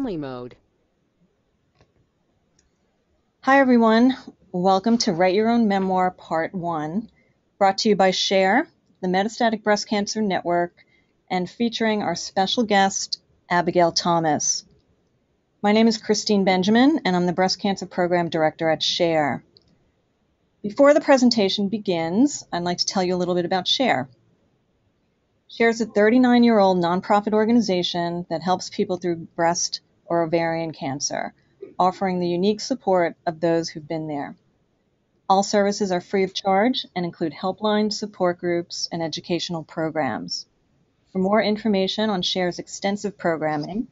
only mode. Hi everyone, welcome to Write Your Own Memoir Part 1, brought to you by SHARE, the Metastatic Breast Cancer Network, and featuring our special guest, Abigail Thomas. My name is Christine Benjamin, and I'm the Breast Cancer Program Director at SHARE. Before the presentation begins, I'd like to tell you a little bit about SHARE. SHARE is a 39-year-old nonprofit organization that helps people through breast or ovarian cancer, offering the unique support of those who've been there. All services are free of charge and include helplines, support groups, and educational programs. For more information on SHARE's extensive programming,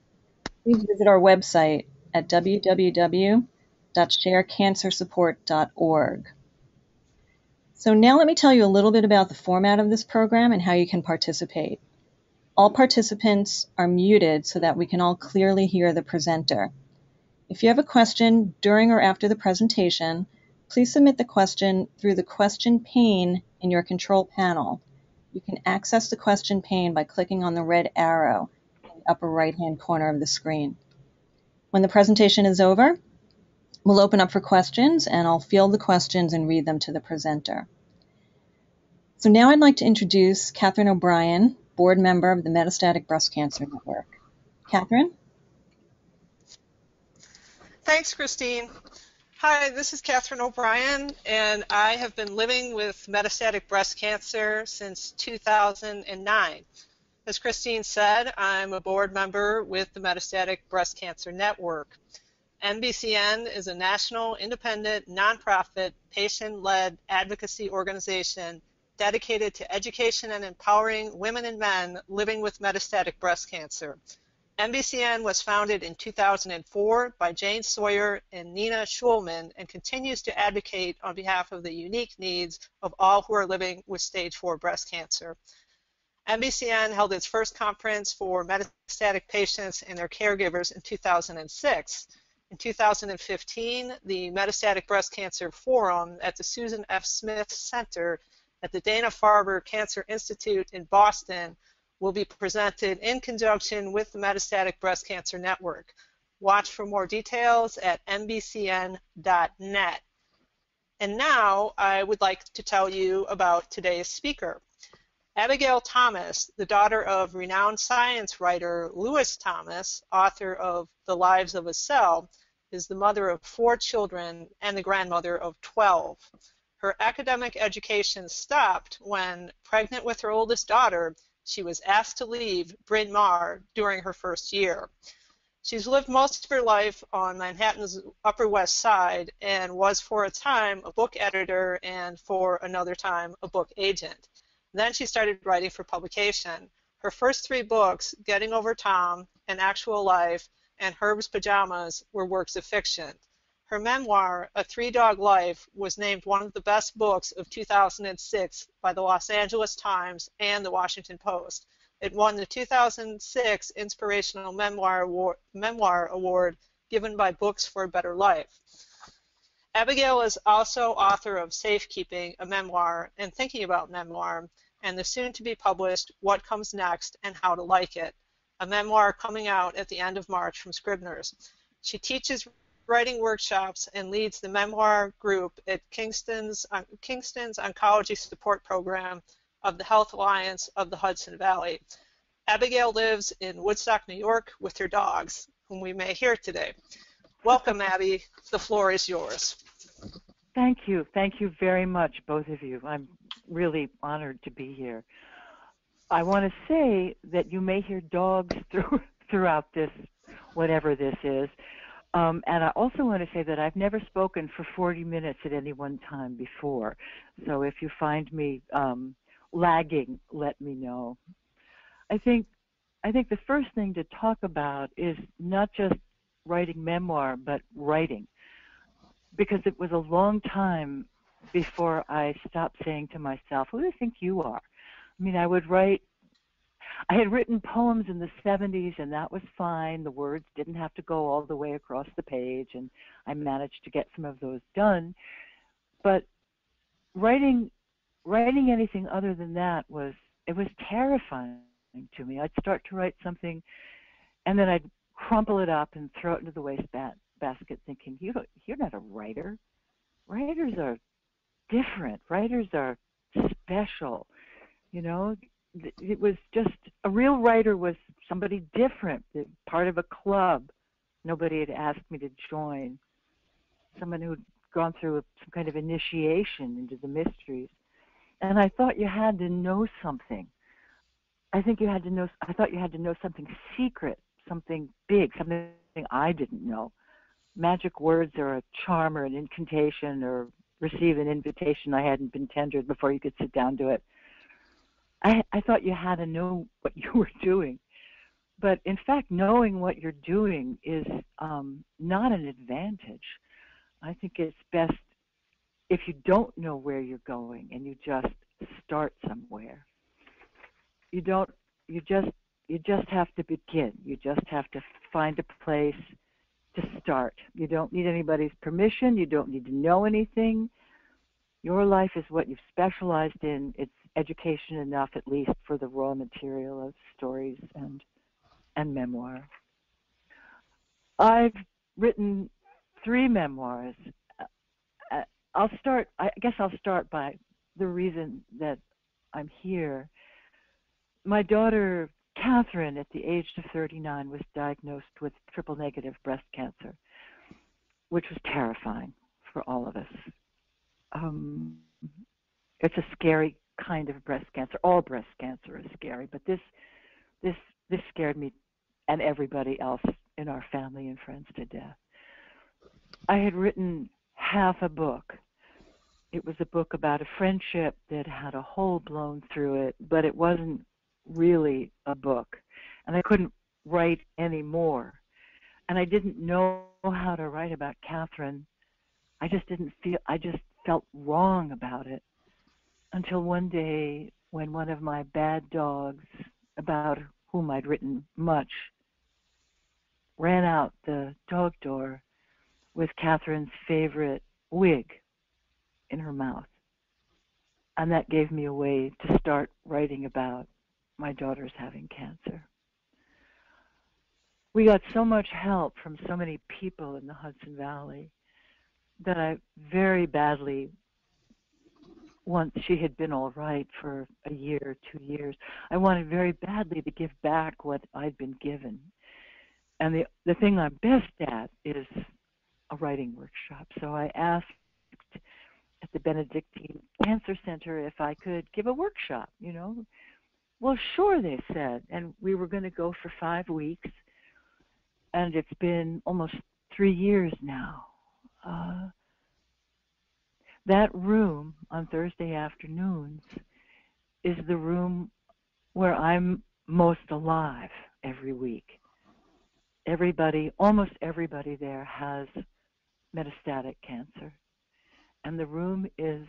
please visit our website at www.sharecancersupport.org. So now let me tell you a little bit about the format of this program and how you can participate. All participants are muted so that we can all clearly hear the presenter. If you have a question during or after the presentation, please submit the question through the question pane in your control panel. You can access the question pane by clicking on the red arrow in the upper right-hand corner of the screen. When the presentation is over, we'll open up for questions, and I'll field the questions and read them to the presenter. So now I'd like to introduce Katherine O'Brien, board member of the Metastatic Breast Cancer Network. Katherine? Thanks, Christine. Hi, this is Katherine O'Brien, and I have been living with metastatic breast cancer since 2009. As Christine said, I'm a board member with the Metastatic Breast Cancer Network. MBCN is a national, independent, nonprofit, patient-led advocacy organization dedicated to education and empowering women and men living with metastatic breast cancer. MBCN was founded in 2004 by Jane Sawyer and Nina Schulman and continues to advocate on behalf of the unique needs of all who are living with stage 4 breast cancer. MBCN held its first conference for metastatic patients and their caregivers in 2006. In 2015, the Metastatic Breast Cancer Forum at the Susan F. Smith Center at the Dana-Farber Cancer Institute in Boston will be presented in conjunction with the Metastatic Breast Cancer Network. Watch for more details at mbcn.net. And now I would like to tell you about today's speaker. Abigail Thomas, the daughter of renowned science writer Lewis Thomas, author of The Lives of a Cell, is the mother of 4 children and the grandmother of 12. Her academic education stopped when, pregnant with her oldest daughter, she was asked to leave Bryn Mawr during her first year. She's lived most of her life on Manhattan's Upper West Side and was, for a time, a book editor and, for another time, a book agent. Then she started writing for publication. Her first 3 books, Getting Over Tom, An Actual Life, and Herb's Pajamas, were works of fiction. Her memoir, A Three Dog Life, was named one of the best books of 2006 by the Los Angeles Times and the Washington Post. It won the 2006 Inspirational Memoir Award given by Books for a Better Life. Abigail is also author of Safekeeping, a Memoir, and Thinking About Memoir, and the soon-to-be-published What Comes Next and How to Like It, a memoir coming out at the end of March from Scribner's. She teaches writing workshops and leads the memoir group at Kingston's Oncology Support Program of the Health Alliance of the Hudson Valley. Abigail lives in Woodstock, New York, with her dogs, whom we may hear today. Welcome, Abby. The floor is yours. Thank you. Thank you very much, both of you. I'm really honored to be here. I want to say that you may hear dogs throughout this, whatever this is. And I also want to say that I've never spoken for 40 minutes at any one time before. So if you find me lagging, let me know. I think the first thing to talk about is not just writing memoir, but writing, because it was a long time before I stopped saying to myself, who do you think you are? I mean, I had written poems in the 70s, and that was fine. The words didn't have to go all the way across the page, and I managed to get some of those done. But writing anything other than that was terrifying to me. I'd start to write something, and then I'd crumple it up and throw it into the wastebasket thinking, you're not a writer. Writers are different. Writers are special. You know, it was just, a real writer was somebody different, part of a club nobody had asked me to join, someone who'd gone through some kind of initiation into the mysteries. And I thought you had to know something. I thought you had to know something secret, something big, something I didn't know. Magic words or a charm or an incantation or receive an invitation I hadn't been tendered before you could sit down to it. I thought you had to know what you were doing. But in fact, knowing what you're doing is not an advantage. I think it's best if you don't know where you're going and you just start somewhere. You just have to begin. You just have to find a place to start. You don't need anybody's permission. You don't need to know anything. Your life is what you've specialized in. It's education enough, at least, for the raw material of stories and memoir. I've written 3 memoirs. I guess I'll start by the reason that I'm here. My daughter, Katherine, at the age of 39, was diagnosed with triple-negative breast cancer, which was terrifying for all of us. It's a scary kind of breast cancer. All breast cancer is scary, but this scared me and everybody else in our family and friends to death. I had written half a book. It was a book about a friendship that had a hole blown through it, but it wasn't really a book, and I couldn't write any more. And I didn't know how to write about Katherine. I just felt wrong about it until one day when one of my bad dogs, about whom I'd written much, ran out the dog door with Katherine's favorite wig in her mouth. And that gave me a way to start writing about my daughter's having cancer. We got so much help from so many people in the Hudson Valley that I very badly, once she had been all right for a year or 2 years, I wanted very badly to give back what I'd been given. And the thing I'm best at is a writing workshop. So I asked at the Benedictine Cancer Center if I could give a workshop, you know. Well, sure, they said, and we were going to go for 5 weeks, and it's been almost 3 years now. That room on Thursday afternoons is the room where I'm most alive every week. Almost everybody there has metastatic cancer, and the room is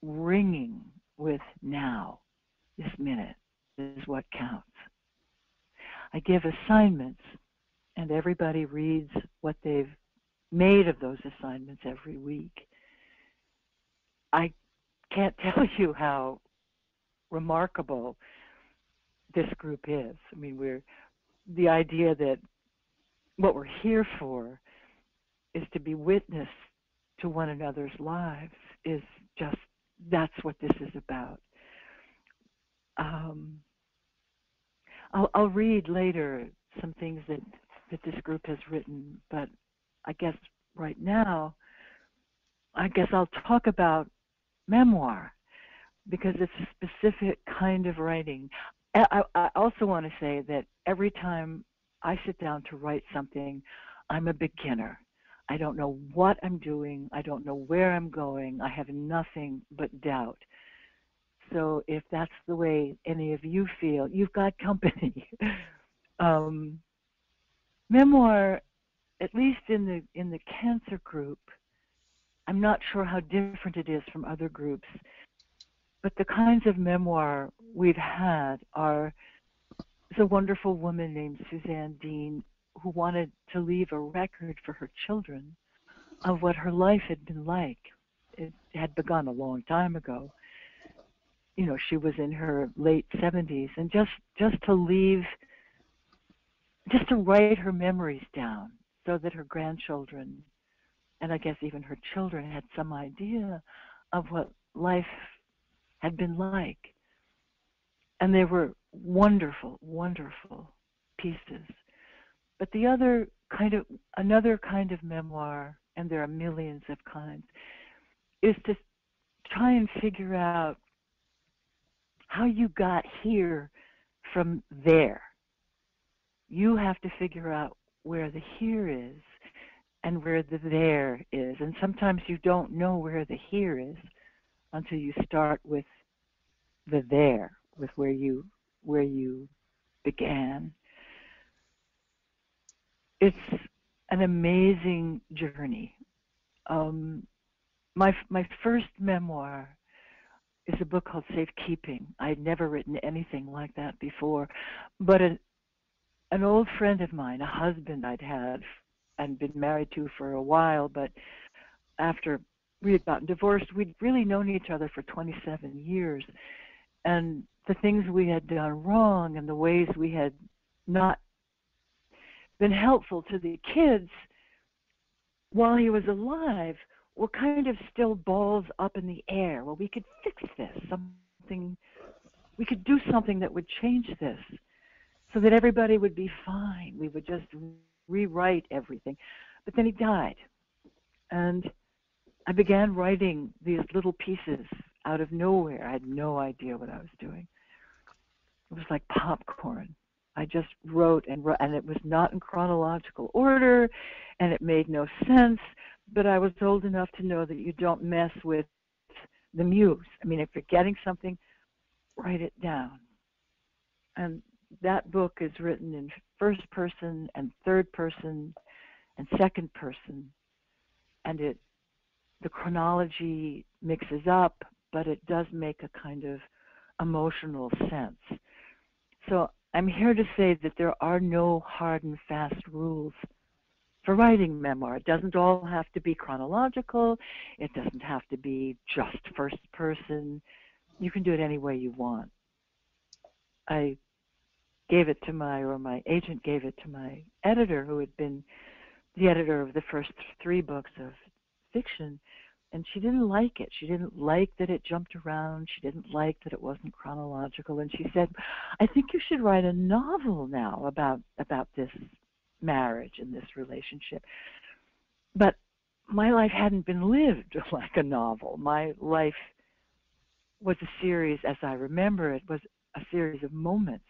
ringing with now. This minute is what counts. I give assignments, and everybody reads what they've made of those assignments every week. I can't tell you how remarkable this group is. I mean, the idea that what we're here for is to be witness to one another's lives is just, that's what this is about. I'll read later some things that this group has written, but I guess right now, I'll talk about memoir because it's a specific kind of writing. I also want to say that every time I sit down to write something, I'm a beginner. I don't know what I'm doing. I don't know where I'm going. I have nothing but doubt. So if that's the way any of you feel, you've got company. Memoir, at least in the cancer group, I'm not sure how different it is from other groups, but the kinds of memoir we've had are a wonderful woman named Suzanne Dean who wanted to leave a record for her children of what her life had been like. It had begun a long time ago. You know, she was in her late 70s, and just to leave just to write her memories down so that her grandchildren, and I guess even her children, had some idea of what life had been like. And they were wonderful, wonderful pieces. But the other kind of, another kind of memoir, and there are millions of kinds, is to try and figure out how you got here from there. You have to figure out where the here is and where the there is. And sometimes you don't know where the here is until you start with the there, with where you began. It's an amazing journey. My first memoir is a book called Safekeeping. I'd never written anything like that before, but an old friend of mine, a husband I'd had and been married to for a while, but after we had gotten divorced, we'd really known each other for 27 years. And the things we had done wrong and the ways we had not been helpful to the kids while he was alive were kind of still balls up in the air. Well, we could fix this, something, we could do something that would change this so that everybody would be fine. We would just rewrite everything. But then he died. And I began writing these little pieces out of nowhere. I had no idea what I was doing. It was like popcorn. I just wrote and wrote, and it was not in chronological order, and it made no sense, but I was old enough to know that you don't mess with the muse. I mean, if you're getting something, write it down. And that book is written in first person and third person and second person, and the chronology mixes up, but it does make a kind of emotional sense. So I'm here to say that there are no hard and fast rules for writing memoir. It doesn't all have to be chronological. It doesn't have to be just first person. You can do it any way you want. I gave it to my agent gave it to my editor, who had been the editor of the first three books of fiction, and she didn't like it. She didn't like that it jumped around. She didn't like that it wasn't chronological. And she said, I think you should write a novel now about this marriage and this relationship. But my life hadn't been lived like a novel. My life was a series, as I remember it, was a series of moments,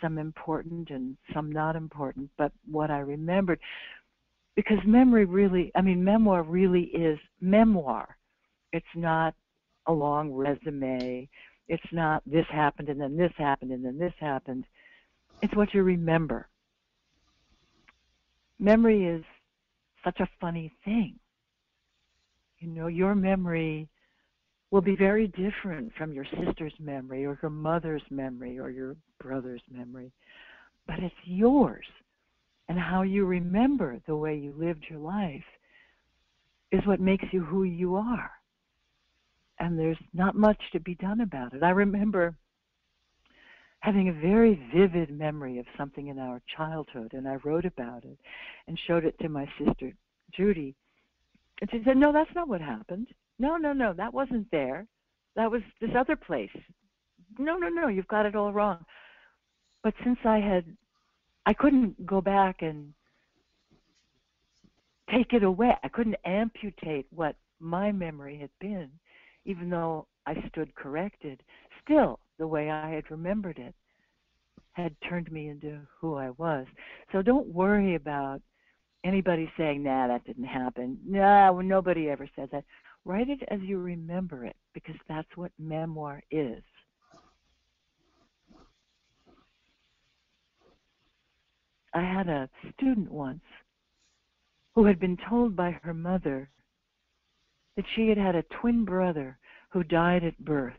some important and some not important, but what I remembered. Because memoir really is memoir. It's not a long resume. It's not this happened and then this happened and then this happened. It's what you remember. Memory is such a funny thing. You know, your memory will be very different from your sister's memory or your mother's memory or your brother's memory, but it's yours. And how you remember the way you lived your life is what makes you who you are. And there's not much to be done about it. I remember having a very vivid memory of something in our childhood, and I wrote about it and showed it to my sister, Judy. And she said, no, that's not what happened. No, that wasn't there. That was this other place. No, you've got it all wrong. But since I couldn't go back and take it away. I couldn't amputate what my memory had been, even though I stood corrected. Still, the way I had remembered it had turned me into who I was. So don't worry about anybody saying, nah, that didn't happen. Nah, nobody ever said that. Write it as you remember it, because that's what memoir is. I had a student once who had been told by her mother that she had had a twin brother who died at birth.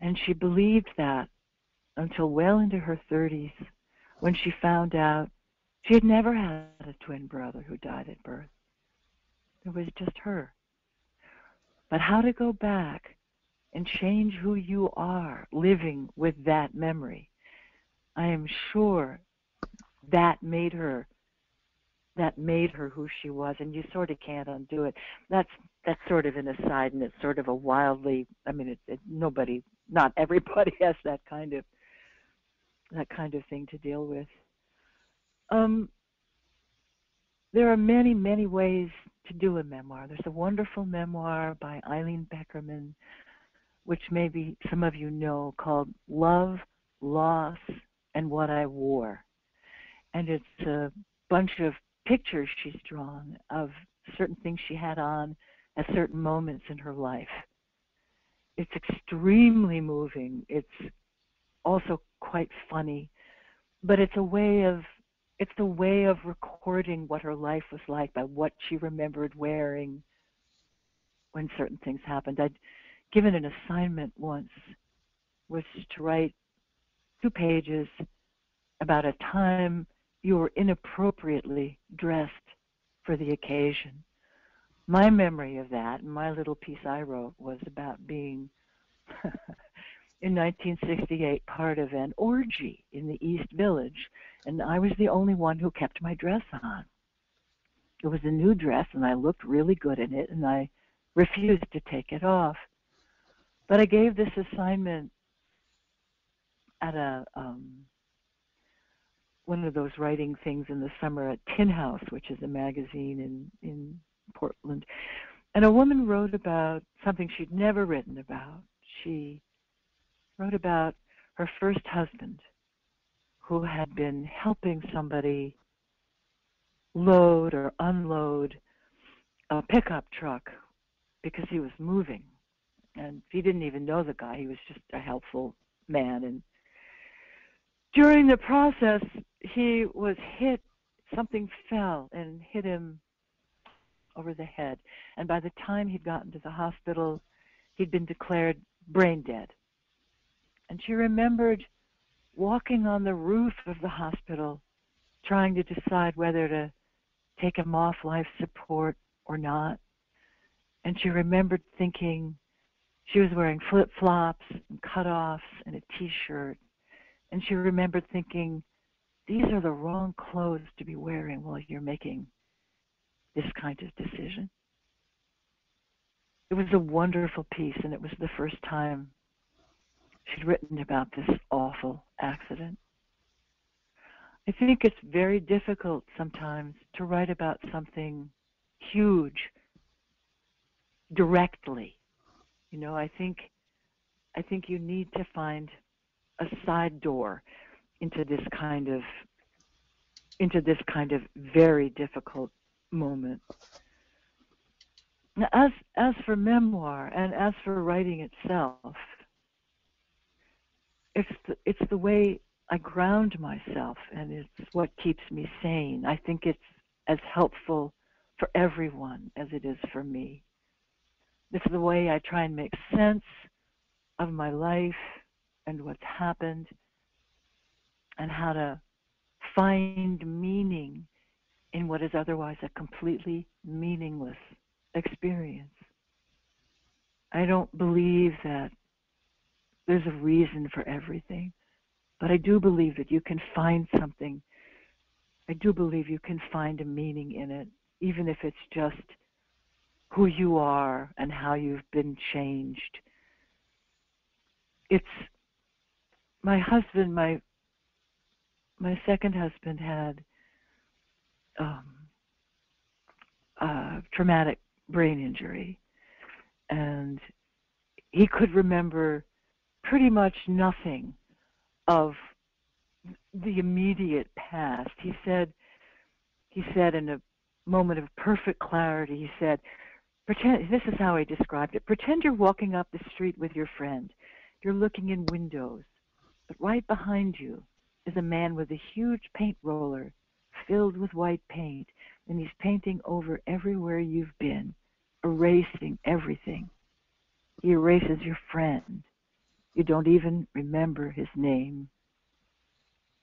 And she believed that until well into her 30s, when she found out she had never had a twin brother who died at birth. It was just her. But how to go back and change who you are living with that memory, I am sure that made her who she was, and you sort of can't undo it. That's sort of an aside, and it's sort of a wildly, I mean, not everybody has that kind of thing to deal with. There are many, many ways to do a memoir. There's a wonderful memoir by Eileen Beckerman, which maybe some of you know, called Love, Loss, and What I Wore. And it's a bunch of pictures she's drawn of certain things she had on at certain moments in her life. It's extremely moving. It's also quite funny, but it's the way of recording what her life was like by what she remembered wearing when certain things happened. I'd given an assignment once, was to write 2 pages about a time you were inappropriately dressed for the occasion. My memory of that, and my little piece I wrote, was about being, in 1968, part of an orgy in the East Village, and I was the only one who kept my dress on. It was a new dress, and I looked really good in it, and I refused to take it off. But I gave this assignment at a one of those writing things in the summer at Tin House, which is a magazine in Portland. And a woman wrote about something she'd never written about. She wrote about her first husband, who had been helping somebody load or unload a pickup truck because he was moving. And he didn't even know the guy. He was just a helpful man. And during the process, he was hit. Something fell and hit him over the head. And by the time he'd gotten to the hospital, he'd been declared brain dead. And she remembered walking on the roof of the hospital, trying to decide whether to take him off life support or not. And she remembered thinking, she was wearing flip-flops and cutoffs and a T-shirt. And she remembered thinking, these are the wrong clothes to be wearing while you're making this kind of decision. It was a wonderful piece, and it was the first time she'd written about this awful accident. I think it's very difficult sometimes to write about something huge directly. You know, I think you need to find a side door into this kind of very difficult moment. Now, as for memoir and as for writing itself, it's the way I ground myself, and it's what keeps me sane. I think it's as helpful for everyone as it is for me. This is the way I try and make sense of my life and what's happened, and how to find meaning in what is otherwise a completely meaningless experience. I don't believe that there's a reason for everything, but I do believe that you can find something. I do believe you can find a meaning in it, even if it's just who you are and how you've been changed. It's my husband, my second husband, had a traumatic brain injury, and he could remember pretty much nothing of the immediate past. He said in a moment of perfect clarity, he said, "Pretend," this is how he described it, "pretend you're walking up the street with your friend. You're looking in windows, but right behind you is a man with a huge paint roller filled with white paint, and he's painting over everywhere you've been, erasing everything. He erases your friend. You don't even remember his name."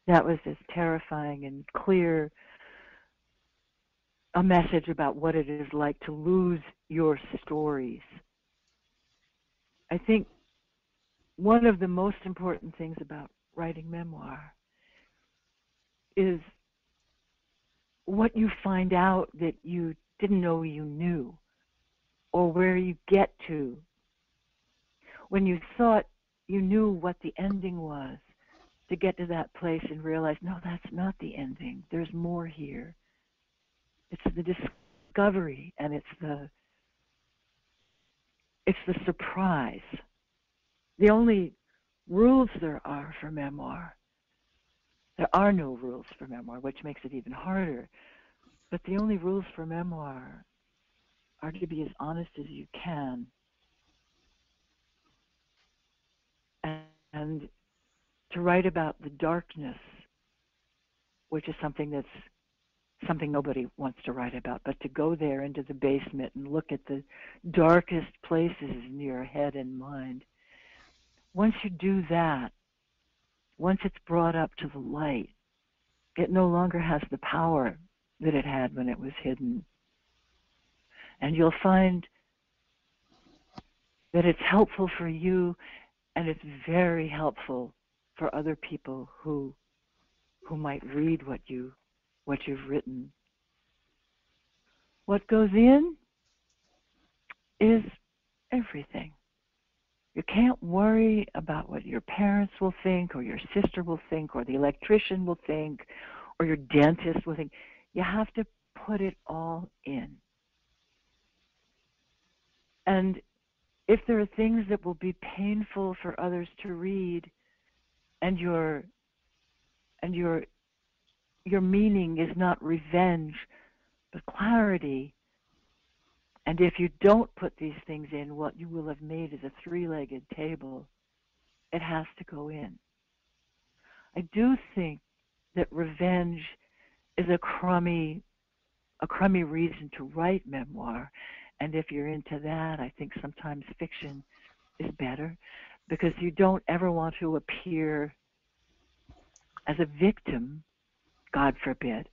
That was as terrifying and clear a message about what it is like to lose your stories. I think one of the most important things about writing memoir is what you find out that you didn't know you knew, or where you get to when you thought you knew what the ending was, to get to that place and realize, no, that's not the ending. There's more here. It's the discovery, and it's the surprise. The only rules there are for memoir, there are no rules for memoir, which makes it even harder. But the only rules for memoir are to be as honest as you can, and to write about the darkness, which is something that's something nobody wants to write about, but to go there into the basement and look at the darkest places in your head and mind. Once you do that, once it's brought up to the light, it no longer has the power that it had when it was hidden. And you'll find that it's helpful for you, and it's very helpful for other people who might read what you've written. What goes in is everything. You can't worry about what your parents will think, or your sister will think, or the electrician will think, or your dentist will think. You have to put it all in. And if there are things that will be painful for others to read, and your meaning is not revenge, but clarity. And if you don't put these things in, what you will have made is a three-legged table. It has to go in. I do think that revenge is a crummy reason to write memoir. And if you're into that, I think sometimes fiction is better, because you don't ever want to appear as a victim, God forbid,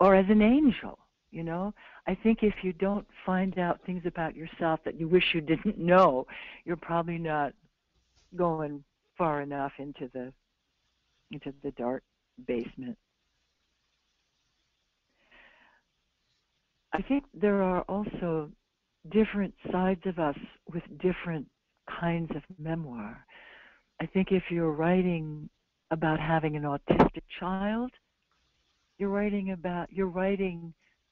or as an angel, you know? I think if you don't find out things about yourself that you wish you didn't know, you're probably not going far enough into the dark basement. I think there are also different sides of us with different kinds of memoir. I think if you're writing about having an autistic child, you're writing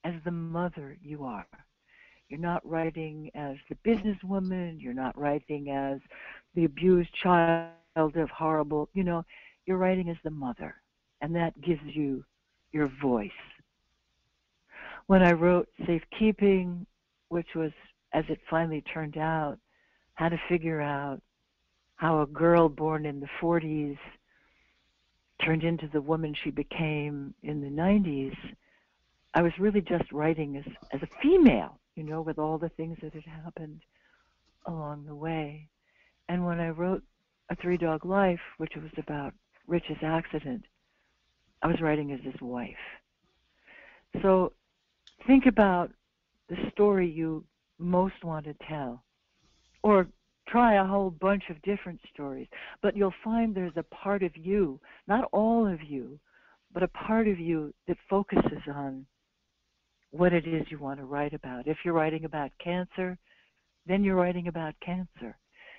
as the mother you are. You're not writing as the businesswoman. You're not writing as the abused child of horrible, you know, you're writing as the mother, and that gives you your voice. When I wrote Safekeeping, which was, as it finally turned out, how to figure out how a girl born in the 40s turned into the woman she became in the 90s, I was really just writing as a female, you know, with all the things that had happened along the way. And when I wrote A Three Dog Life, which was about Rich's accident, I was writing as his wife. So think about the story you most want to tell, or try a whole bunch of different stories, but you'll find there's a part of you, not all of you, but a part of you that focuses on what it is you want to write about. If you're writing about cancer, then you're writing about cancer.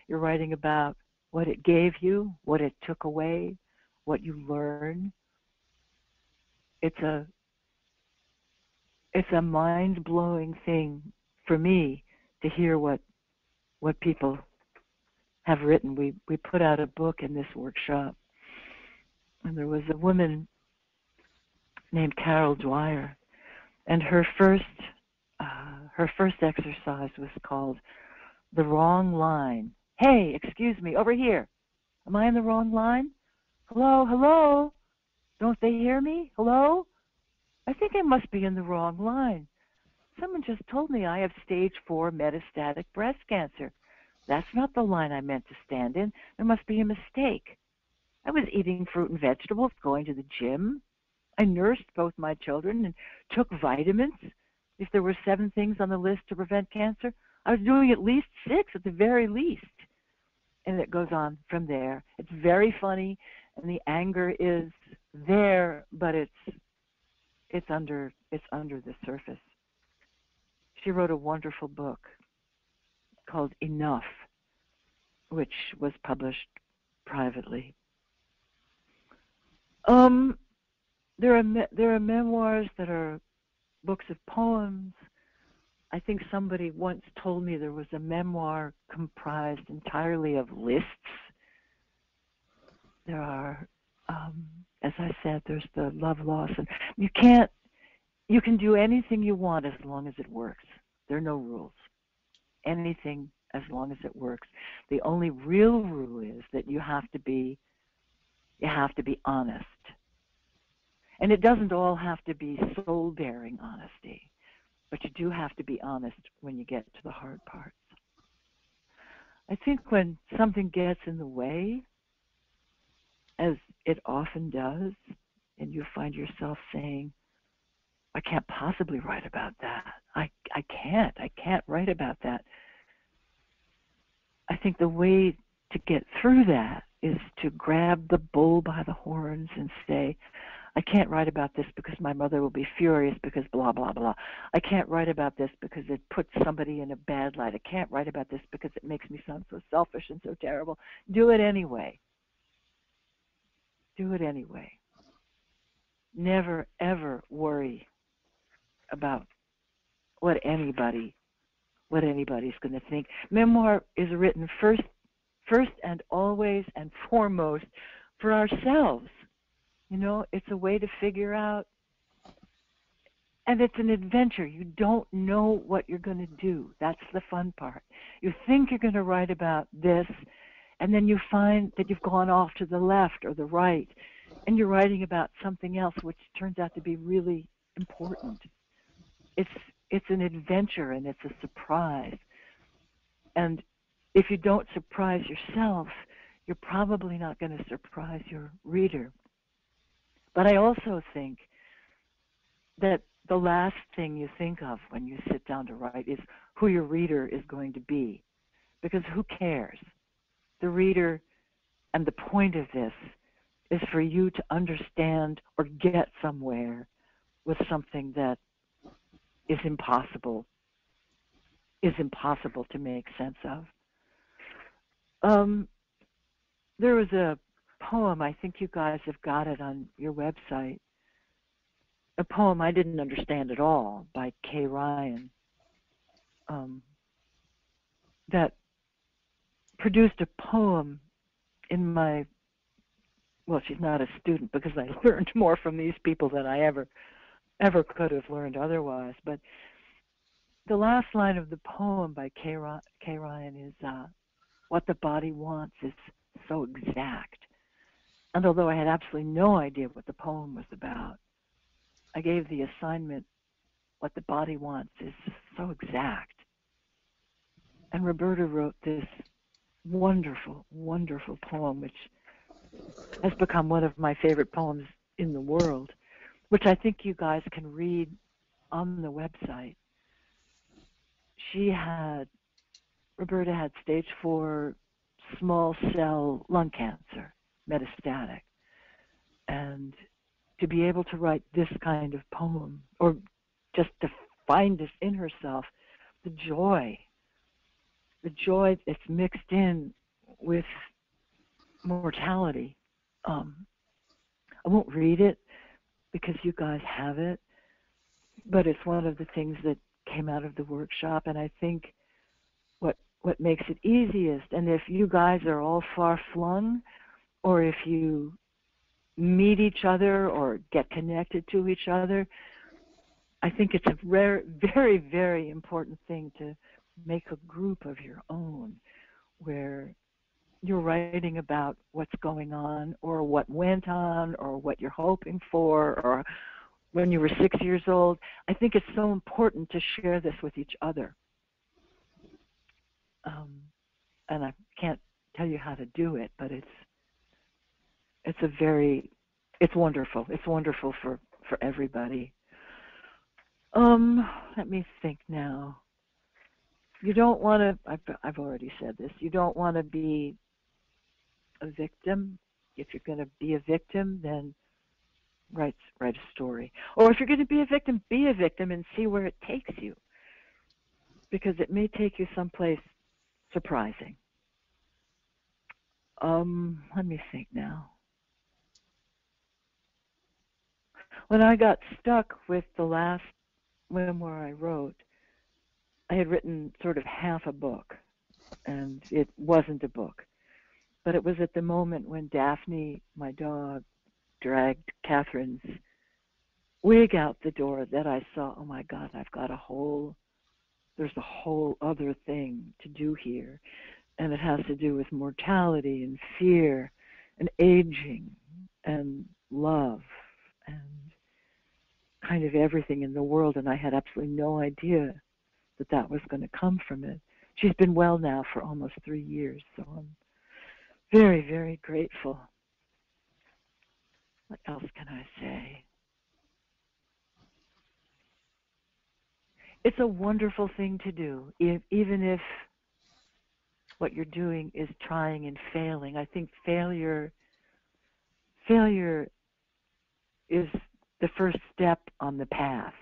You're writing about what it gave you, what it took away, what you learn. It's a mind-blowing thing for me to hear what people have written. We put out a book in this workshop, and there was a woman named Carol Dwyer, and her first exercise was called The Wrong Line. Hey, excuse me, over here. Am I in the wrong line? Hello, hello? Don't they hear me? Hello? I think I must be in the wrong line. Someone just told me I have stage 4 metastatic breast cancer. That's not the line I meant to stand in. There must be a mistake. I was eating fruit and vegetables, going to the gym. I nursed both my children and took vitamins. If there were 7 things on the list to prevent cancer, I was doing at least 6 at the very least. And it goes on from there. It's very funny, and the anger is there, but it's it's under the surface. She wrote a wonderful book called Enough, which was published privately. There are memoirs that are books of poems. I think somebody once told me there was a memoir comprised entirely of lists. There are, as I said, there's the love loss, and you can do anything you want as long as it works. There are no rules. Anything as long as it works. The only real rule is that you have to be honest. And it doesn't all have to be soul-bearing honesty, but you do have to be honest when you get to the hard parts. I think when something gets in the way, as it often does, and you find yourself saying, I can't possibly write about that. I can't write about that. I think the way to get through that is to grab the bull by the horns and say, I can't write about this because my mother will be furious because blah, blah, blah. I can't write about this because it puts somebody in a bad light. I can't write about this because it makes me sound so selfish and so terrible. Do it anyway. Do it anyway. Never, ever worry about what anybody's going to think. Memoir is written first and always and foremost for ourselves. You know, it's a way to figure out, and it's an adventure. You don't know what you're going to do. That's the fun part. You think you're going to write about this, and then you find that you've gone off to the left or the right, and you're writing about something else, which turns out to be really important. It's an adventure, and it's a surprise. And if you don't surprise yourself, you're probably not going to surprise your reader. But I also think that the last thing you think of when you sit down to write is who your reader is going to be, because who cares? The reader, and the point of this is for you to understand or get somewhere with something that is impossible to make sense of. There was a poem, I think you guys have got it on your website, a poem I didn't understand at all by Kay Ryan, that produced a poem in my, well, she's not a student because I learned more from these people than I ever could have learned otherwise, but the last line of the poem by Kay Ryan is, what the body wants is so exact. And although I had absolutely no idea what the poem was about, I gave the assignment, what the body wants is so exact. And Roberta wrote this wonderful, wonderful poem, which has become one of my favorite poems in the world, which I think you guys can read on the website. Roberta had stage 4 small cell lung cancer, metastatic, and to be able to write this kind of poem, or just to find this in herself, the joy that's mixed in with mortality. I won't read it because you guys have it, but it's one of the things that came out of the workshop, and I think what makes it easiest, and if you guys are all far flung, or if you meet each other or get connected to each other, I think it's a very, very important thing to make a group of your own where you're writing about what's going on or what went on or what you're hoping for or when you were 6 years old. I think it's so important to share this with each other. And I can't tell you how to do it, but it's wonderful. It's wonderful for everybody. Let me think now. You don't want to, I've already said this, you don't want to be a victim. If you're going to be a victim, then write a story. Or if you're going to be a victim and see where it takes you, because it may take you someplace surprising. Let me think now. When I got stuck with the last memoir I wrote, I had written sort of half a book, and it wasn't a book. But it was at the moment when Daphne, my dog, dragged Katherine's wig out the door that I saw, oh my God, I've got a whole, there's a whole other thing to do here. And it has to do with mortality and fear and aging and love and kind of everything in the world. And I had absolutely no idea that that was going to come from it. She's been well now for almost 3 years, so I'm very, very grateful. What else can I say? It's a wonderful thing to do, even if what you're doing is trying and failing. I think failure is the first step on the path,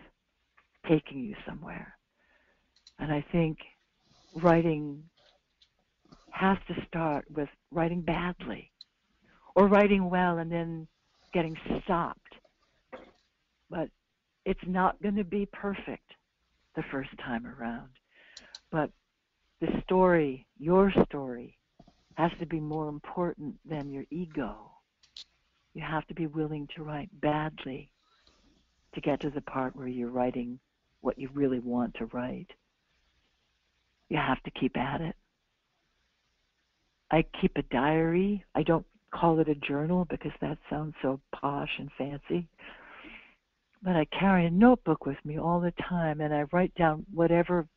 taking you somewhere. And I think writing has to start with writing badly or writing well and then getting stopped. But it's not going to be perfect the first time around. But the story, your story, has to be more important than your ego. You have to be willing to write badly to get to the part where you're writing what you really want to write. You have to keep at it. I keep a diary. I don't call it a journal because that sounds so posh and fancy. But I carry a notebook with me all the time, and I write down whatever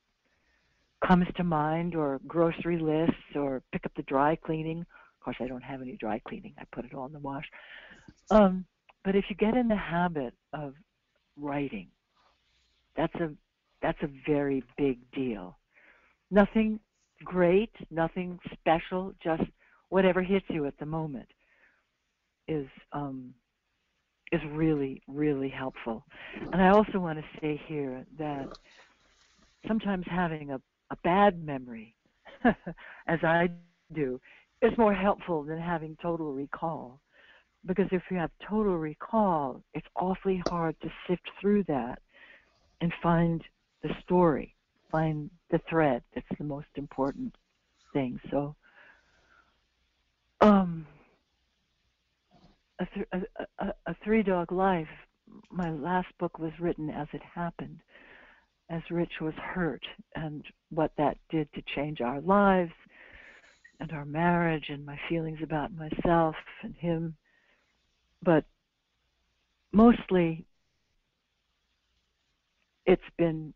comes to mind, or grocery lists, or pick up the dry cleaning. Of course, I don't have any dry cleaning. I put it all in the wash. But if you get in the habit of writing, that's a very big deal. Nothing great, nothing special, just whatever hits you at the moment is really, really helpful. And I also want to say here that sometimes having a bad memory, as I do, is more helpful than having total recall. Because if you have total recall, it's awfully hard to sift through that and find the story, find the thread. That's the most important thing. So A Three-Dog Life, my last book was written as it happened, as Rich was hurt and what that did to change our lives and our marriage and my feelings about myself and him. But mostly it's been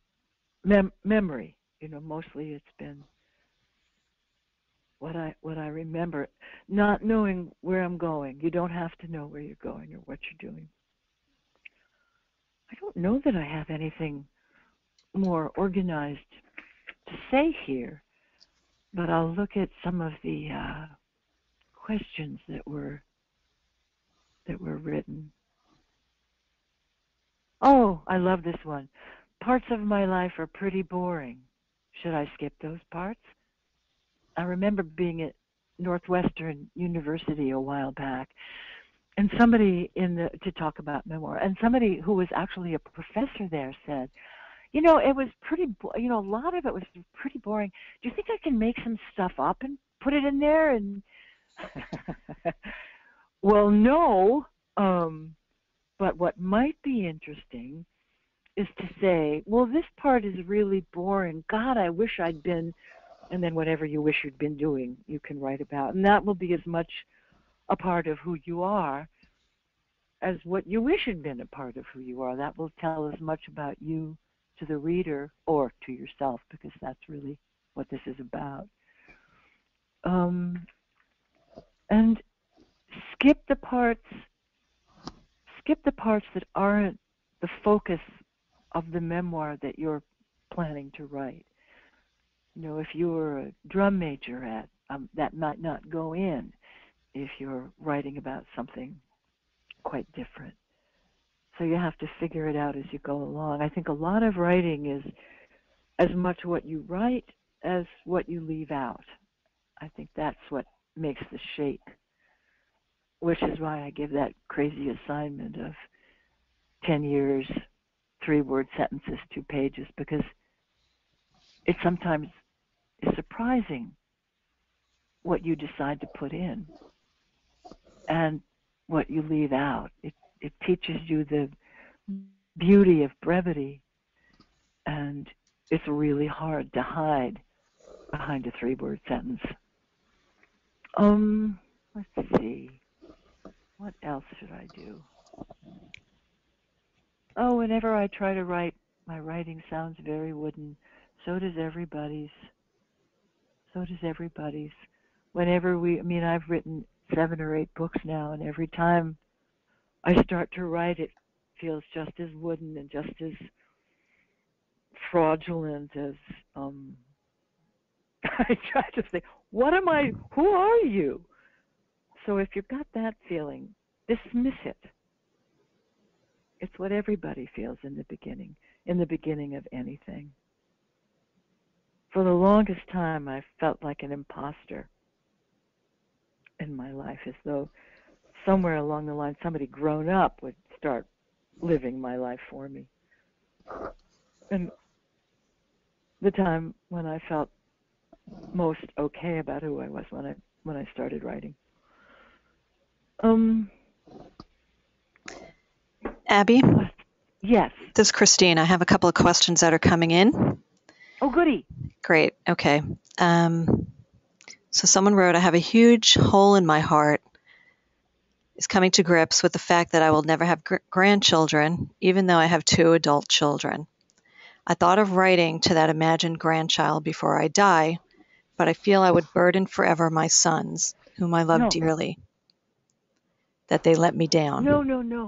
memory, you know, mostly it's been what I remember, not knowing where I'm going. You don't have to know where you're going or what you're doing. I don't know that I have anything more organized to say here, but I'll look at some of the questions that were written. Oh, I love this one. Parts of my life are pretty boring. Should I skip those parts? I remember being at Northwestern University a while back, and somebody to talk about memoir, and somebody who was actually a professor there said, you know, it was pretty, you know, a lot of it was pretty boring. Do you think I can make some stuff up and put it in there? And well, no, but what might be interesting is to say, well, this part is really boring. God, I wish I'd been, and then whatever you wish you'd been doing, you can write about. And that will be as much a part of who you are as what you wish had been a part of who you are. That will tell as much about you to the reader or to yourself, because that's really what this is about. And skip the parts that aren't the focus of the memoir that you're planning to write. You know, if you were a drum major that might not go in if you're writing about something quite different. So you have to figure it out as you go along. I think a lot of writing is as much what you write as what you leave out. I think that's what makes the shake, which is why I give that crazy assignment of 10 years, 3-word sentences, 2 pages, because it sometimes is surprising what you decide to put in and what you leave out. It teaches you the beauty of brevity, and it's really hard to hide behind a 3-word sentence. Let's see. What else should I do? Oh, whenever I try to write, my writing sounds very wooden. So does everybody's. Whenever I've written 7 or 8 books now, and every time I start to write, it feels just as wooden and just as fraudulent as, I try to think, who are you? So if you've got that feeling, dismiss it. It's what everybody feels in the beginning of anything. For the longest time, I felt like an imposter in my life, as though somewhere along the line, somebody grown up would start living my life for me. And the time when I felt most okay about who I was when I started writing. Abby? Yes. This is Christine. I have a couple of questions that are coming in. Oh, goody. Great. Okay. So someone wrote, I have a huge hole in my heart. Is coming to grips with the fact that I will never have grandchildren, even though I have 2 adult children. I thought of writing to that imagined grandchild before I die, but I feel I would burden forever my sons, whom I love dearly, that they let me down. No.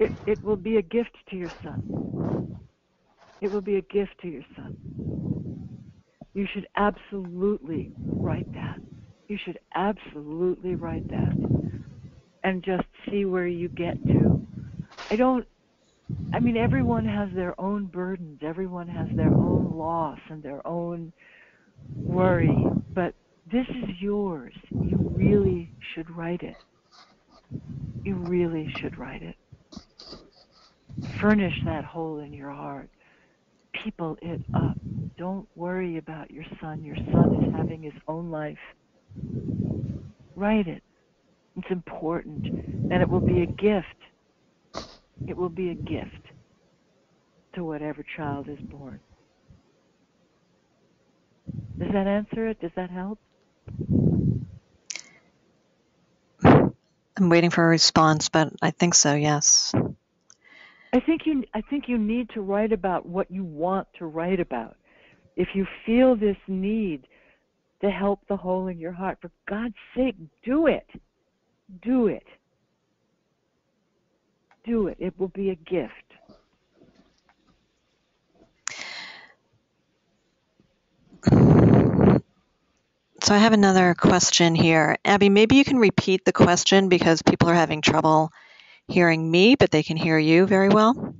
It will be a gift to your son. You should absolutely write that. And just see where you get to. Everyone has their own burdens. Everyone has their own loss and their own worry. But this is yours. You really should write it. Furnish that hole in your heart. People it up. Don't worry about your son. Your son is having his own life. Write it. It's important, and it will be a gift. It will be a gift to whatever child is born. Does that answer it? Does that help? I'm waiting for a response, but I think so, yes. I think you need to write about what you want to write about. If you feel this need to help the hole in your heart, for God's sake, do it. It will be a gift. So I have another question here. Abby, maybe you can repeat the question because people are having trouble hearing me, but they can hear you very well.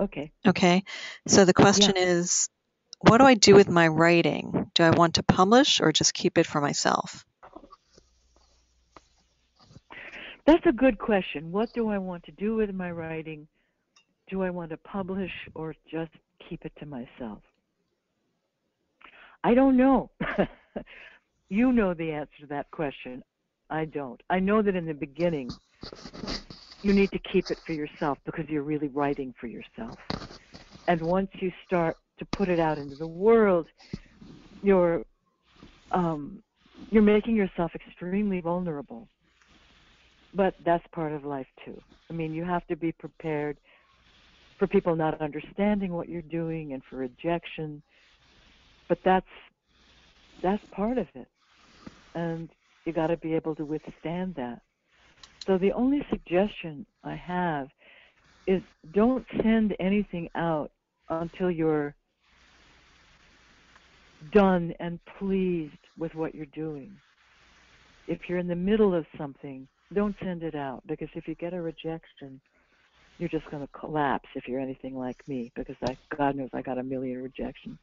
Okay. So the question is, what do I do with my writing? Do I want to publish or just keep it for myself? That's a good question. What do I want to do with my writing? Do I want to publish or just keep it to myself? I don't know. You know the answer to that question. I don't. I know that in the beginning, you need to keep it for yourself because you're really writing for yourself. And once you start to put it out into the world, you're making yourself extremely vulnerable. But that's part of life too. You have to be prepared for people not understanding what you're doing and for rejection. But that's part of it, and you got to be able to withstand that. So the only suggestion I have is don't send anything out until you're done and pleased with what you're doing. If you're in the middle of something, don't send it out, because if you get a rejection, you're just going to collapse if you're anything like me, because God knows I got a million rejections.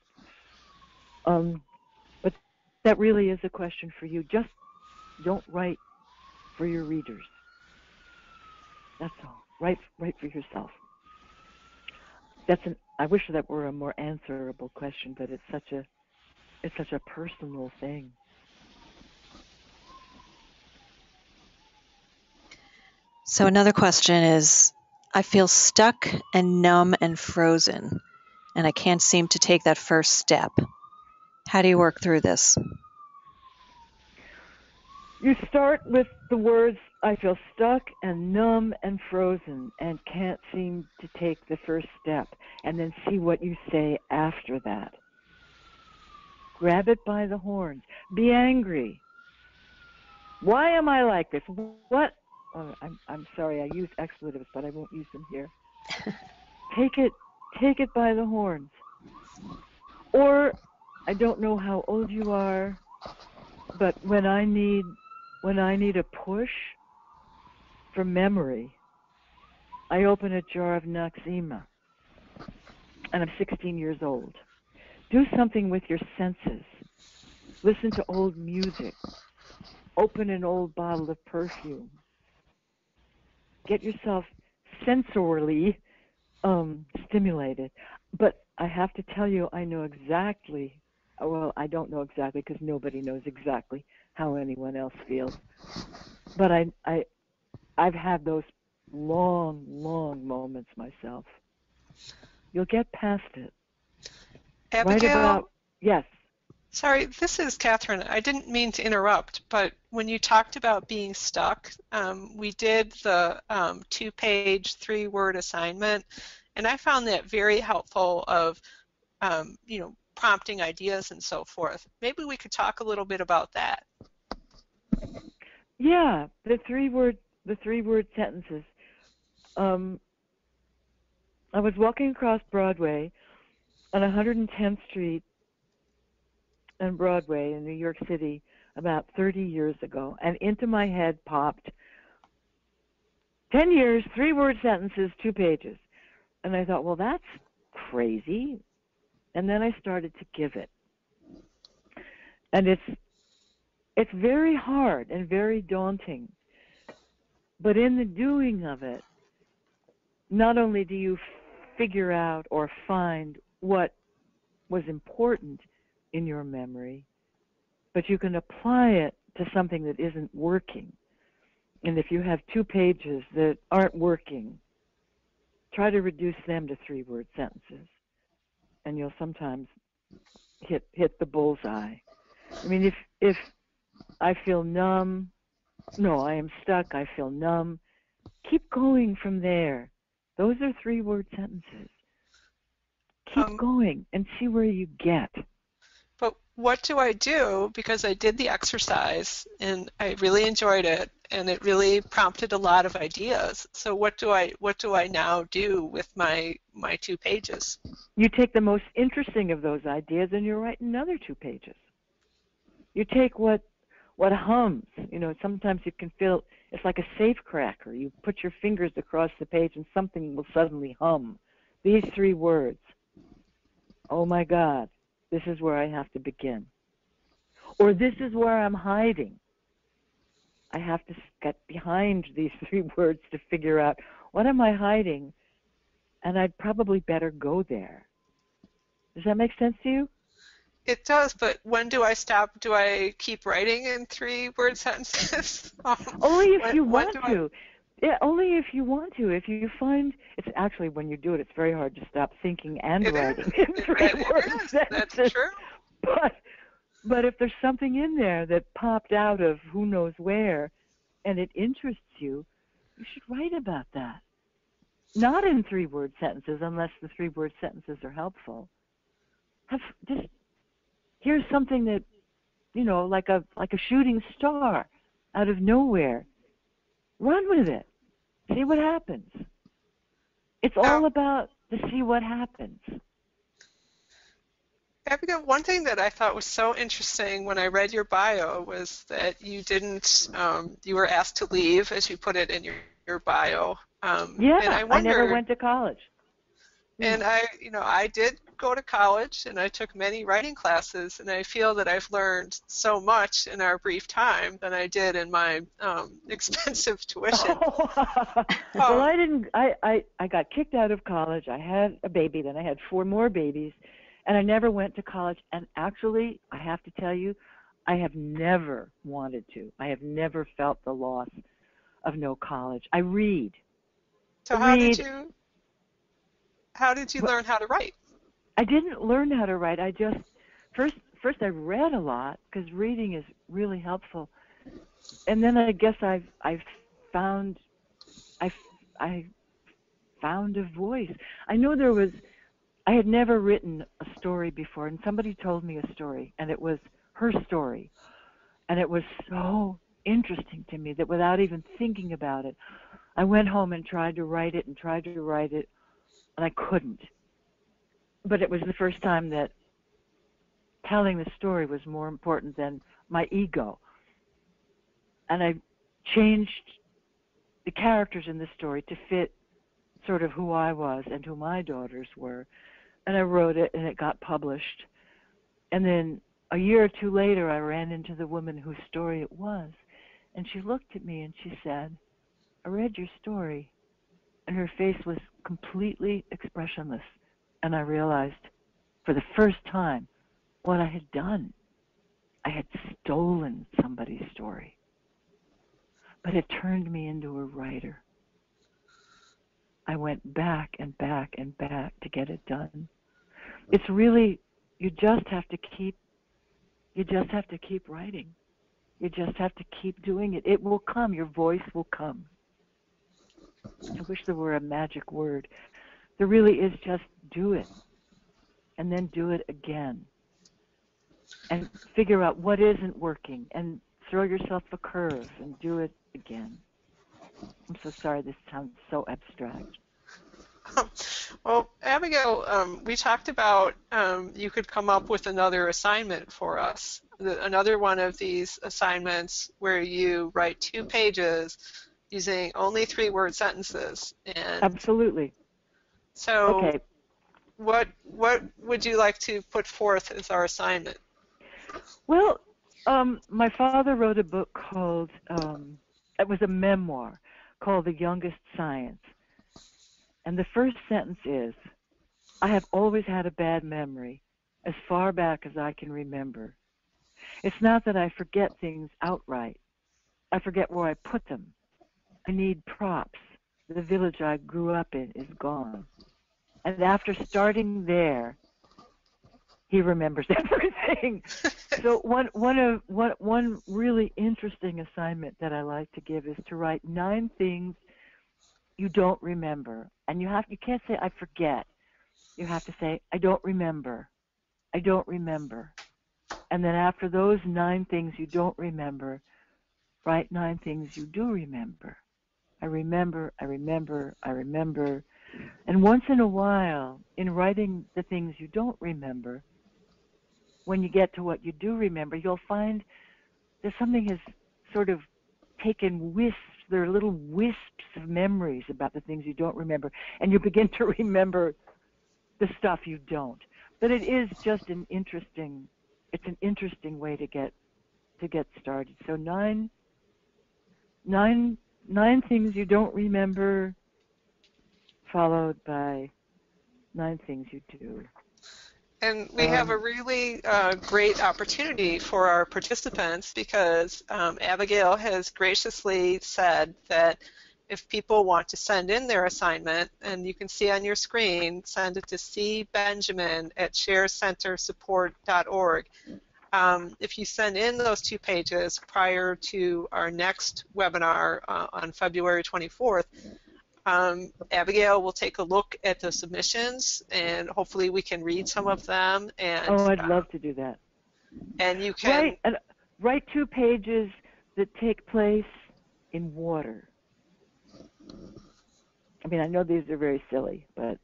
But that really is a question for you. Just don't write for your readers. That's all. Write for yourself. I wish that were a more answerable question, but it's such a personal thing. So another question is, I feel stuck and numb and frozen, and I can't seem to take that first step. How do you work through this? You start with the words, I feel stuck and numb and frozen and can't seem to take the first step, and then see what you say after that. Grab it by the horns. Be angry. Why am I like this? What? Oh, I'm sorry, I use expletives, but I won't use them here. Take it by the horns. Or, I don't know how old you are, but when I need a push from memory, I open a jar of Noxzema, and I'm 16 years old. Do something with your senses. Listen to old music. Open an old bottle of perfume. Get yourself sensorily stimulated. But I have to tell you, I know exactly, well, I don't know exactly because nobody knows exactly how anyone else feels. But I've had those long, long moments myself. You'll get past it. Abigail? Right about, yes. Sorry, this is Katherine. I didn't mean to interrupt, but when you talked about being stuck, we did the 2-page, 3-word assignment, and I found that very helpful of, prompting ideas and so forth. Maybe we could talk a little bit about that. Yeah, the three-word sentences. I was walking across Broadway on 110th Street. And Broadway in New York City about 30 years ago, and into my head popped 10 years, 3-word sentences, 2 pages. And I thought, well, that's crazy. And then I started to give it. And it's very hard and very daunting. But in the doing of it, not only do you figure out or find what was important in your memory, but you can apply it to something that isn't working. And if you have 2 pages that aren't working, try to reduce them to 3-word sentences, and you'll sometimes hit the bullseye. I mean, if I feel numb, no, I am stuck, I feel numb, keep going from there. Those are 3-word sentences. Keep going and see where you get. What do I do? Because I did the exercise and I really enjoyed it, and it really prompted a lot of ideas. So what do I now do with my 2 pages? You take the most interesting of those ideas and you write another 2 pages. You take what hums. You know, sometimes you can feel it's like a safecracker. You put your fingers across the page and something will suddenly hum. These 3 words. Oh my God. This is where I have to begin. Or this is where I'm hiding. I have to get behind these 3 words to figure out, what am I hiding? And I'd probably better go there. Does that make sense to you? It does, but when do I stop? Do I keep writing in 3-word sentences? Only if you want to. Yeah, only if you want to. If you find, it's actually when you do it, it's very hard to stop thinking and writing in 3-word sentences. That's true. But if there's something in there that popped out of who knows where, and it interests you, you should write about that. Not in 3-word sentences, unless the 3-word sentences are helpful. Here's something that, like a shooting star out of nowhere. Run with it. See what happens. It's all about to see what happens. Abigail, one thing that I thought was so interesting when I read your bio was that you didn't, you were asked to leave, as you put it in your bio. Yeah, and I never went to college. And I did go to college, and I took many writing classes, and I feel that I've learned so much in our brief time than I did in my expensive tuition. Oh. Well, I didn't. I got kicked out of college. I had a baby, then I had 4 more babies, and I never went to college. And actually, I have to tell you, I have never wanted to. I have never felt the loss of no college. I read. So how did you learn how to write? I didn't learn how to write. I just first I read a lot, because reading is really helpful. And then I guess I found a voice. I know I had never written a story before, and somebody told me a story, and it was her story. And it was so interesting to me that without even thinking about it, I went home and tried to write it. And I couldn't. But it was the first time that telling the story was more important than my ego. And I changed the characters in the story to fit sort of who I was and who my daughters were. And I wrote it, and it got published. And then a year or 2 later, I ran into the woman whose story it was. And she looked at me, and she said, "I read your story." And her face was completely expressionless, and I realized for the first time what I had done. I had stolen somebody's story, but it turned me into a writer. I went back and back and back to get it done. It's really, you just have to keep writing. You just have to keep doing it. It will come. Your voice will come. I wish there were a magic word. There really is just do it, and then do it again, and figure out what isn't working, and throw yourself a curve, and do it again. I'm so sorry this sounds so abstract. Well, Abigail, we talked about you could come up with another assignment for us, another one of these assignments where you write 2 pages using only 3-word sentences. And absolutely. So okay. What would you like to put forth as our assignment? Well, my father wrote a book called, it was a memoir called The Youngest Science. And the first sentence is, I have always had a bad memory, as far back as I can remember. It's not that I forget things outright. I forget where I put them. I need props. The village I grew up in is gone. And after starting there, he remembers everything. So one really interesting assignment that I like to give is to write 9 things you don't remember. And you can't say I forget. You have to say I don't remember. I don't remember. And then after those 9 things you don't remember, write 9 things you do remember. I remember, I remember, I remember. And once in a while, in writing the things you don't remember, when you get to what you do remember, you'll find that something has sort of taken wisps. There are little wisps of memories about the things you don't remember, and you begin to remember the stuff you don't. But it is just an interesting way to get started. So 9 things you don't remember, followed by 9 things you do. And we have a really great opportunity for our participants, because Abigail has graciously said that if people want to send in their assignment, and you can see on your screen, send it to cbenjamin@sharecentersupport.org. If you send in those 2 pages prior to our next webinar on February 24th, Abigail will take a look at the submissions, and hopefully we can read some of them. And I'd love to do that. And you can write 2 pages that take place in water. I mean, I know these are very silly, but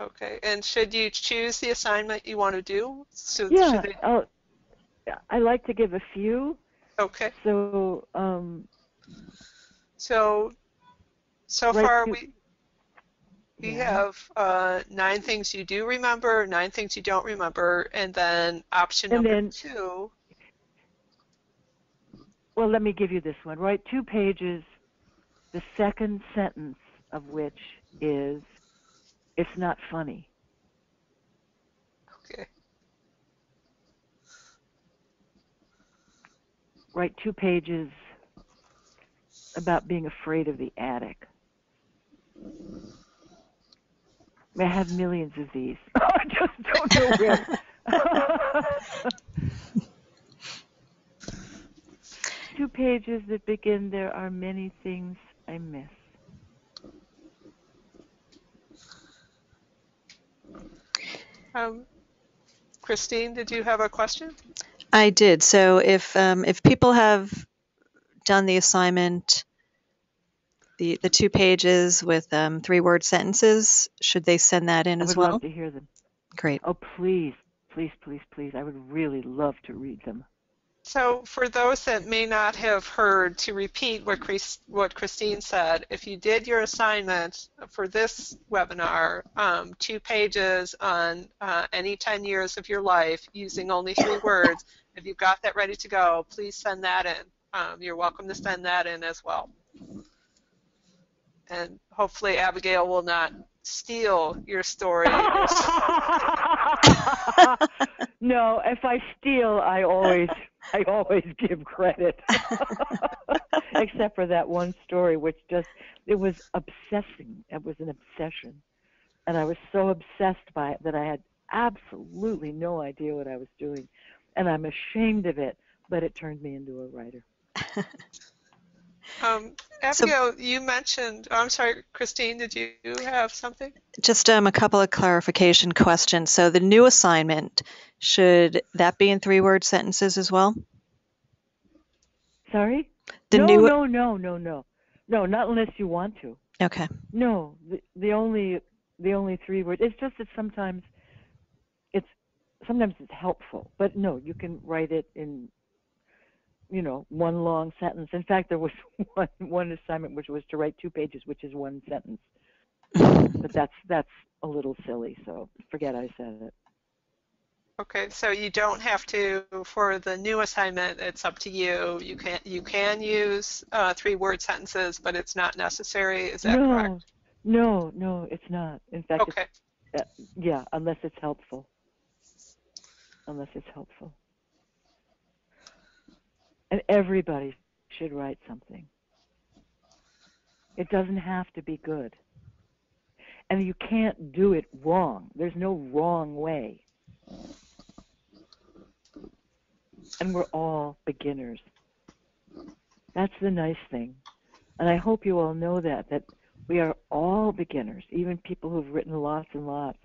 Okay, and should you choose the assignment you want to do? So yeah, I like to give a few. Okay. So, so far we have 9 things you do remember, 9 things you don't remember, and then option number two. Well, let me give you this one. Write 2 pages, the second sentence of which is, "It's not funny." Okay. Write 2 pages about being afraid of the attic. I have millions of these. I just don't know where. 2 pages that begin, "There are many things I miss." Christine, did you have a question? I did. So if people have done the assignment, the 2 pages with 3-word sentences, should they send that in as well? I would love to hear them. Great. Oh, please, please, please, please. I would really love to read them. So for those that may not have heard, to repeat what Christine said, if you did your assignment for this webinar, 2 pages on any 10 years of your life using only 3 words, if you've got that ready to go, please send that in. You're welcome to send that in as well. And hopefully Abigail will not steal your story. No, if I steal, I always give credit, except for that one story, which just, it was obsessing. It was an obsession. And I was so obsessed by it that I had absolutely no idea what I was doing. And I'm ashamed of it, but it turned me into a writer. Abigail, you mentioned, I'm sorry, Christine, did you have something? Just a couple of clarification questions. So the new assignment, should that be in 3-word sentences as well? Sorry? No, not unless you want to. Okay. No, the only 3 words. It's just that sometimes it's helpful, but no, you can write it in, you know, one long sentence. In fact, there was one assignment which was to write 2 pages, which is 1 sentence. But that's a little silly, so forget I said it. Okay, so you don't have to, for the new assignment, it's up to you. You can use 3-word sentences, but it's not necessary. Is that correct? No, it's not. In fact, okay. Yeah, unless it's helpful. Unless it's helpful. And everybody should write something. It doesn't have to be good. And you can't do it wrong. There's no wrong way. And we're all beginners. That's the nice thing. And I hope you all know that we are all beginners, even people who've written lots and lots.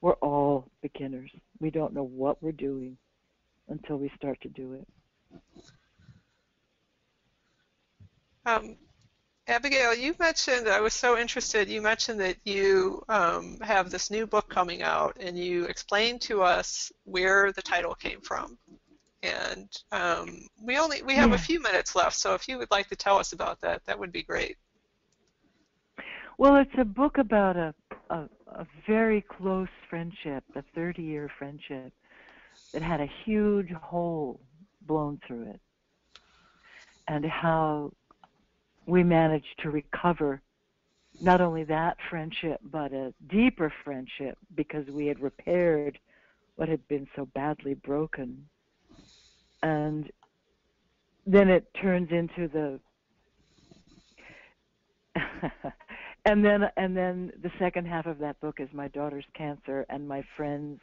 We're all beginners. We don't know what we're doing until we start to do it. Abigail, you mentioned, I was so interested, you mentioned that you have this new book coming out, and you explained to us where the title came from. And we have a few minutes left, so if you would like to tell us about that, that would be great. Well, it's a book about a very close friendship, a 30-year friendship that had a huge hole blown through it, and how we managed to recover not only that friendship but a deeper friendship because we had repaired what had been so badly broken. And then it turns into the and then the second half of that book is my daughter's cancer and my friend's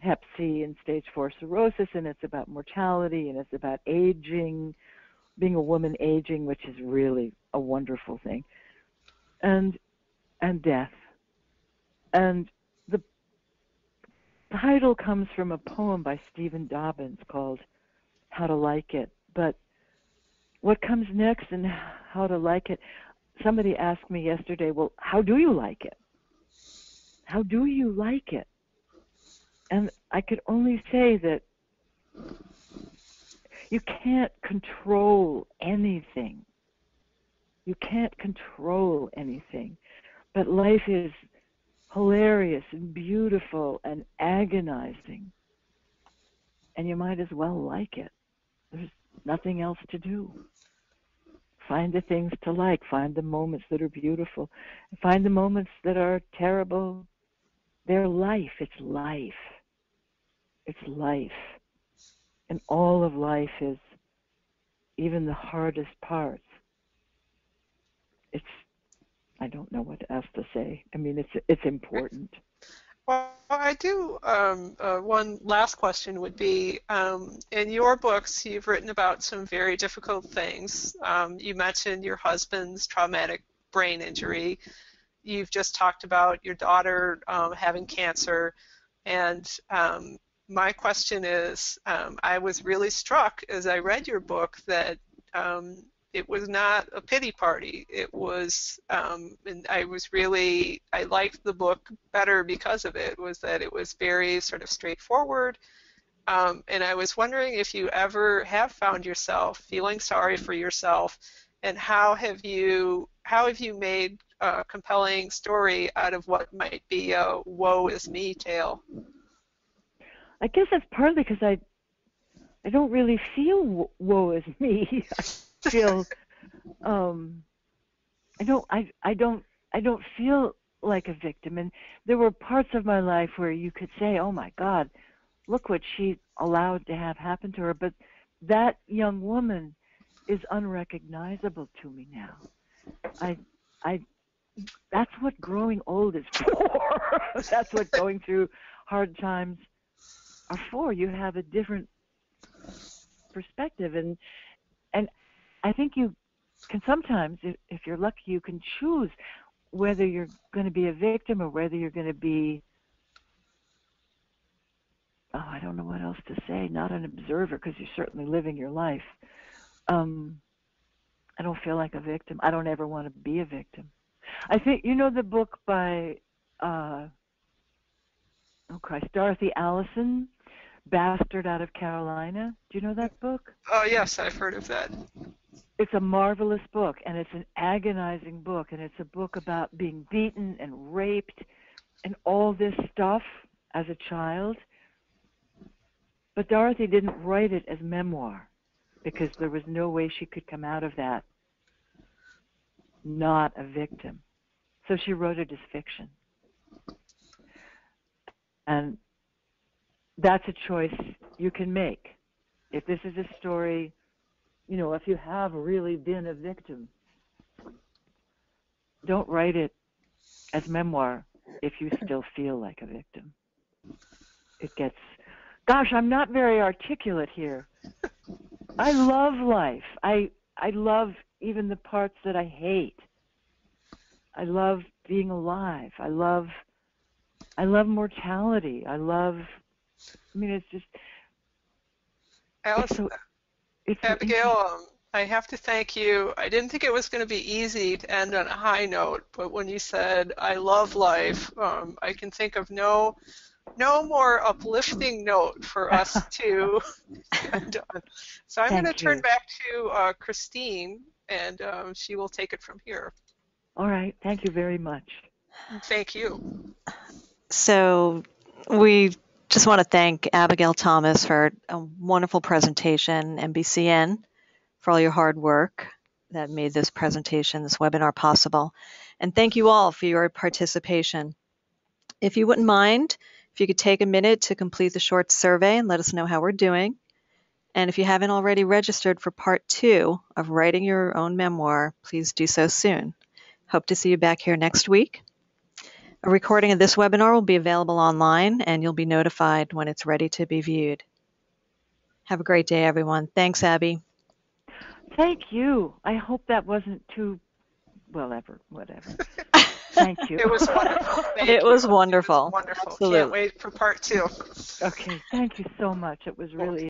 Hep C and stage 4 cirrhosis, and it's about mortality, and it's about aging, being a woman aging, which is really a wonderful thing, and death. And the title comes from a poem by Stephen Dobbins called How to Like It. But what comes next and how to like it? Somebody asked me yesterday, well, how do you like it? How do you like it? And I could only say that you can't control anything. You can't control anything. But life is hilarious and beautiful and agonizing. And you might as well like it. There's nothing else to do. Find the things to like. Find the moments that are beautiful. Find the moments that are terrible. They're life. It's life. It's life. And all of life is, even the hardest parts. It's, I don't know what else to say. I mean, it's important. Well, I do, one last question would be, in your books, you've written about some very difficult things. You mentioned your husband's traumatic brain injury. You've just talked about your daughter having cancer. And my question is, I was really struck as I read your book that it was not a pity party. It was, and I liked the book better because of it, was that it was very sort of straightforward. And I was wondering if you ever have found yourself feeling sorry for yourself, and how have you made a compelling story out of what might be a woe is me tale? I guess that's partly because I don't really feel woe is me. Feel I don't feel like a victim, and there were parts of my life where you could say, oh my God, look what she allowed to have happen to her, but that young woman is unrecognizable to me now. That's what growing old is for. That's what going through hard times are for. You have a different perspective, and I think you can sometimes, if you're lucky, you can choose whether you're going to be a victim or whether you're going to be, oh, I don't know what else to say, not an observer, because you're certainly living your life. I don't feel like a victim. I don't ever want to be a victim. I think, you know, the book by, Dorothy Allison, Bastard Out of Carolina. Do you know that book? Oh, yes, I've heard of that. It's a marvelous book, and it's an agonizing book, and it's a book about being beaten and raped and all this stuff as a child. But Dorothy didn't write it as memoir because there was no way she could come out of that not a victim. So she wrote it as fiction. And that's a choice you can make. If this is a story, you know, if you have really been a victim, don't write it as memoir if you still feel like a victim. It gets, gosh, I'm not very articulate here. I love life. I love even the parts that I hate. I love being alive. I love mortality. I mean, it's just... Alice, it's Abigail, I have to thank you. I didn't think it was going to be easy to end on a high note, but when you said, I love life, I can think of no more uplifting note for us to end on. So I'm going to turn back to Christine, and she will take it from here. All right. Thank you very much. Thank you. So we... just want to thank Abigail Thomas for a wonderful presentation, MBCN, for all your hard work that made this presentation, this webinar possible. And thank you all for your participation. If you wouldn't mind, if you could take a minute to complete the short survey and let us know how we're doing. And if you haven't already registered for part 2 of writing your own memoir, please do so soon. Hope to see you back here next week. A recording of this webinar will be available online, and you'll be notified when it's ready to be viewed. Have a great day, everyone. Thanks, Abby. Thank you. I hope that wasn't too, well, ever, whatever. Thank you. It was wonderful. It was wonderful. Absolutely. Can't wait for part 2. Okay. Thank you so much. It was really